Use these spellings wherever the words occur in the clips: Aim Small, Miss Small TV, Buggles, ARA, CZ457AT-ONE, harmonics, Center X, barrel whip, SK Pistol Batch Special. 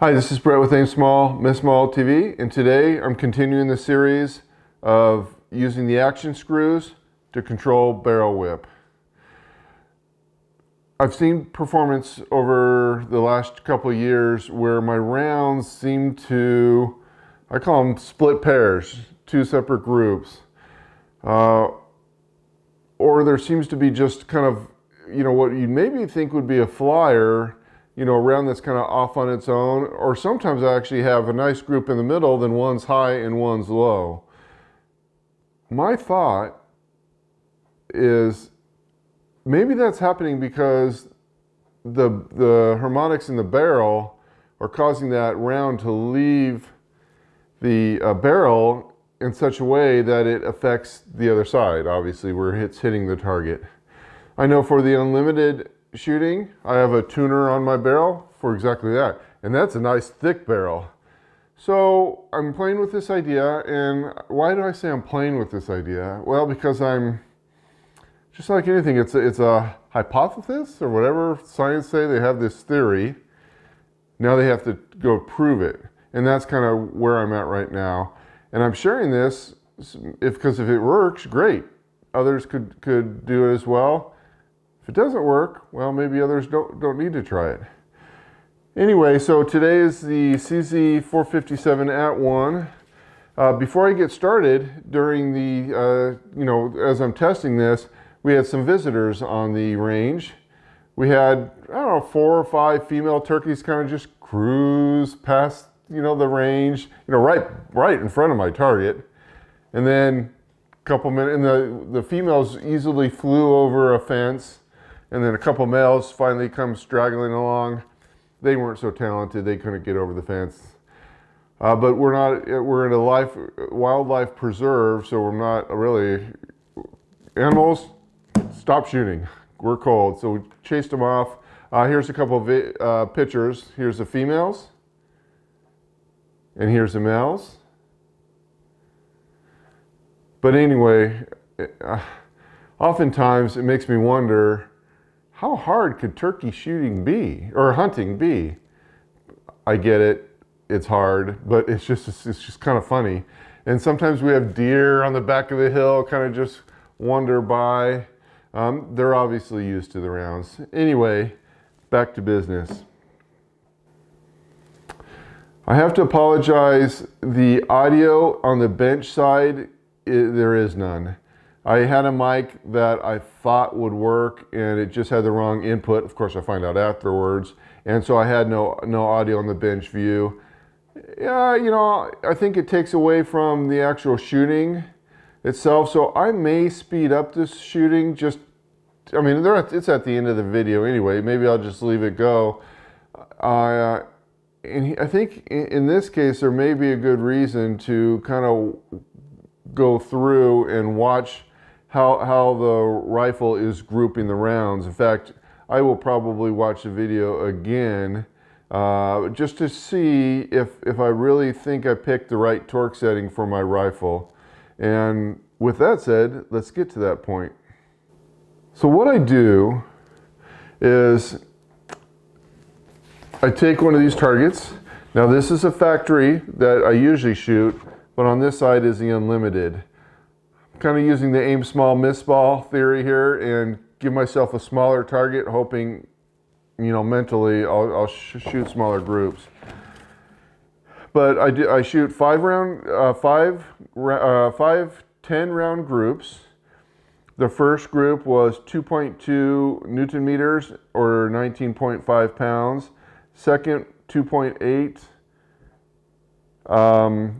Hi, this is Brett with Aim Small, Miss Small TV, and today I'm continuing the series of using the action screws to control barrel whip. I've seen performance over the last couple of years where my rounds seem to, I call them split pairs, two separate groups. Or there seems to be just kind of, you know, what you maybe think would be a flyer, you know, a round that's kind of off on its own, or sometimes I actually have a nice group in the middle, then one's high and one's low. My thought is maybe that's happening because the harmonics in the barrel are causing that round to leave the barrel in such a way that it affects the other side, obviously, where it's hitting the target. I know for the unlimited shooting, I have a tuner on my barrel for exactly that, and that's a nice thick barrel. So I'm playing with this idea, and why do I say I'm playing with this idea? Well, because I'm just like anything, it's a hypothesis or whatever science say. They have this theory, now they have to go prove it, and that's kind of where I'm at right now. And I'm sharing this because if it works, great, others could do it as well. If it doesn't work, well, maybe others don't need to try it. Anyway, so today is the CZ457AT-ONE. Before I get started, during the, you know, as I'm testing this, we had some visitors on the range. We had, I don't know, 4 or 5 female turkeys kind of just cruise past, you know, the range, you know, right in front of my target. And then a couple minutes, and the females easily flew over a fence. And then a couple males finally come straggling along. They weren't so talented, they couldn't get over the fence. But we're in a wildlife preserve, so we're not really, animals, stop shooting, we're cold. So we chased them off. Here's a couple of pictures. Here's the females, and here's the males. But anyway, oftentimes it makes me wonder, how hard could turkey shooting be, or hunting be? I get it, it's hard, but it's just kind of funny. And sometimes we have deer on the back of the hill kind of just wander by. They're obviously used to the rounds. Anyway, back to business. I have to apologize, the audio on the bench side, there is none. I had a mic that I thought would work, and it just had the wrong input. Of course, I find out afterwards. And so I had no audio on the bench view. Yeah, you know, I think it takes away from the actual shooting itself. So I may speed up this shooting. Just, I mean, it's at the end of the video anyway. Maybe I'll just leave it go. And I think in this case, there may be a good reason to kind of go through and watch how the rifle is grouping the rounds. In fact, I will probably watch the video again just to see if I really think I picked the right torque setting for my rifle. And with that said, let's get to that point. So what I do is I take one of these targets. Now this is a factory that I usually shoot, but on this side is the unlimited. Kind of using the aim small, miss small theory here, and give myself a smaller target, hoping, you know, mentally I'll shoot smaller groups. But I shoot 5 10-round groups. The first group was 2.2 Newton meters or 19.5 pounds. Second, 2.8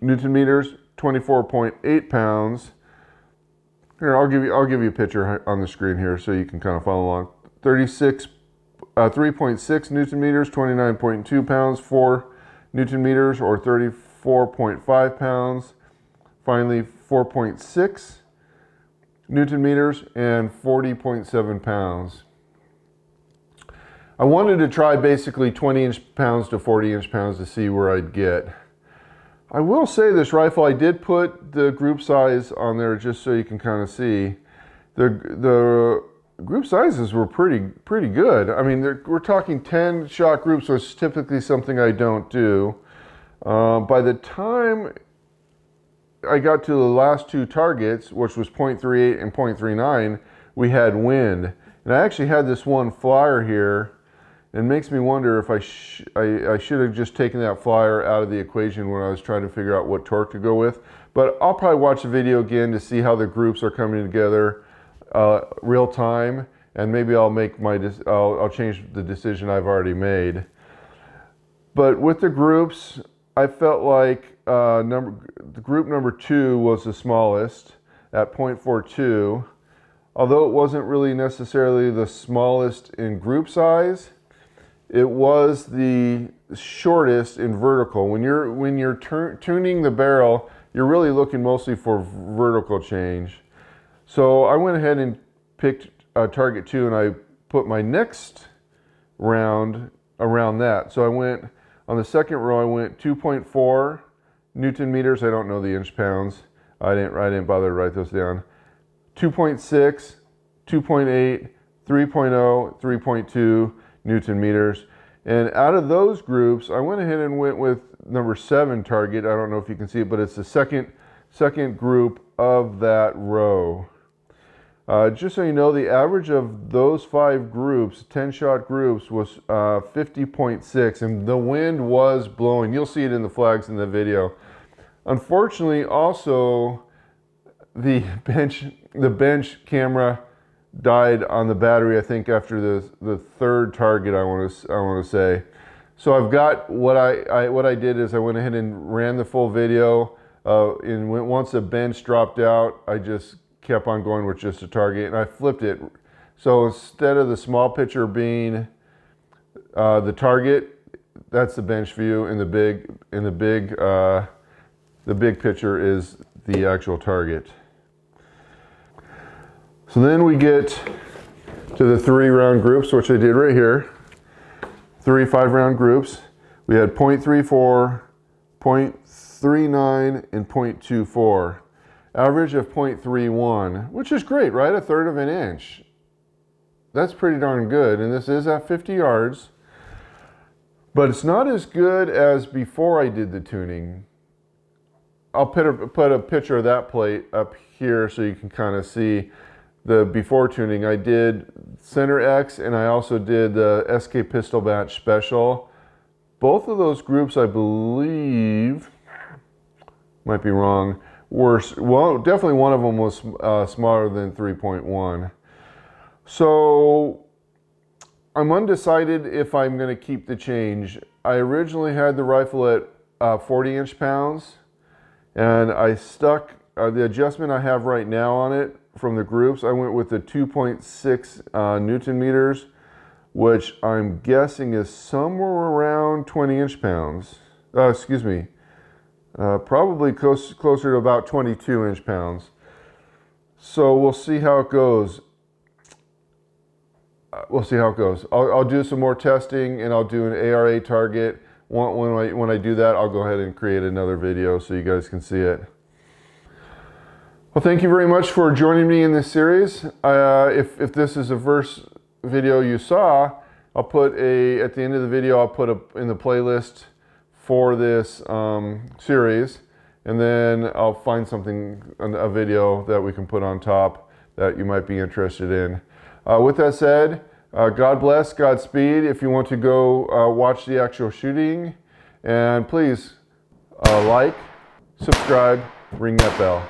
Newton meters, 24.8 pounds. Here, I'll give you a picture on the screen here so you can kind of follow along. 3.6 Newton meters, 29.2 pounds, 4 Newton meters or 34.5 pounds. Finally, 4.6 Newton meters and 40.7 pounds. I wanted to try basically 20-inch pounds to 40-inch pounds to see where I'd get. I will say this rifle, I did put the group size on there just so you can kind of see. The group sizes were pretty good. I mean, we're talking 10 shot groups, which is typically something I don't do. By the time I got to the last two targets, which was 0.38 and 0.39, we had wind. And I actually had this one flyer here, and it makes me wonder if I should have just taken that flyer out of the equation when I was trying to figure out what torque to go with. But I'll probably watch the video again to see how the groups are coming together real time, and maybe I'll make my I'll change the decision I've already made. But with the groups, I felt like group number two was the smallest at 0.42, although it wasn't really necessarily the smallest in group size. It was the shortest in vertical. When you're tuning the barrel, you're really looking mostly for vertical change. So I went ahead and picked target two, and I put my next round around that. So I went on the second row. I went 2.4 Newton meters. I don't know the inch pounds. I didn't bother to write those down. 2.6, 2.8, 3.0, 3.2 Newton meters. And out of those groups, I went ahead and went with number 7 target. I don't know if you can see it, but it's the second group of that row. Just so you know, the average of those 5 groups, 10-shot groups, was 50.6, and the wind was blowing. You'll see it in the flags in the video. Unfortunately, also, the bench camera died on the battery, I think, after the third target, I want to say. So I've got what I did is I went ahead and ran the full video, and once the bench dropped out, I just kept on going with just a target, and I flipped it. So instead of the small picture being the target, that's the bench view, and the big picture is the actual target. So then we get to the 3-round groups, which I did right here. 3 5-round groups. We had 0.34, 0.39, and 0.24. Average of 0.31, which is great, right? 1/3 of an inch. That's pretty darn good, and this is at 50 yards. But it's not as good as before I did the tuning. I'll put a picture of that plate up here so you can kind of see the before tuning. I did Center X, and I also did the SK Pistol Batch Special. Both of those groups, I believe, might be wrong, were, well, definitely one of them was smaller than 3.1. So I'm undecided if I'm going to keep the change. I originally had the rifle at 40 inch pounds, and I stuck the adjustment I have right now on it from the groups. I went with the 2.6 Newton meters, which I'm guessing is somewhere around 20 inch pounds. Excuse me, probably closer to about 22 inch pounds. So we'll see how it goes. I'll do some more testing, and I'll do an ARA target. When I do that, I'll go ahead and create another video so you guys can see it. Well, thank you very much for joining me in this series. If this is the first video you saw, I'll put at the end of the video, I'll put in the playlist for this series, and then I'll find a video that we can put on top that you might be interested in. With that said, God bless, Godspeed. If you want to go watch the actual shooting, and please like, subscribe, ring that bell.